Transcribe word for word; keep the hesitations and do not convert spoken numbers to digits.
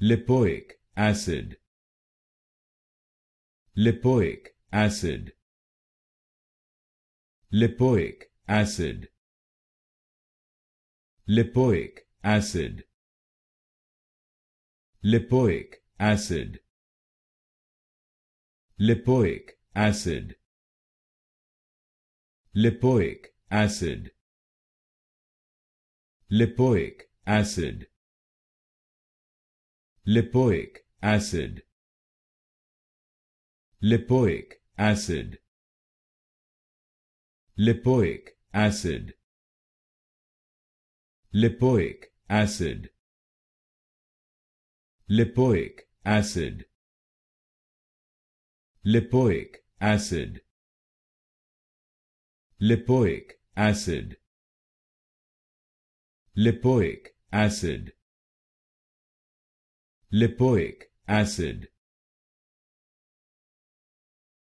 Lipoic acid. Lipoic acid. Lipoic acid. Lipoic acid. Lipoic acid. Lipoic acid. Lipoic acid. Lipoic acid. Lipoic acid. Lipoic acid. Lipoic acid. Lipoic acid. Lipoic acid. Lipoic acid. Lipoic acid. Lipoic acid. Lipoic acid.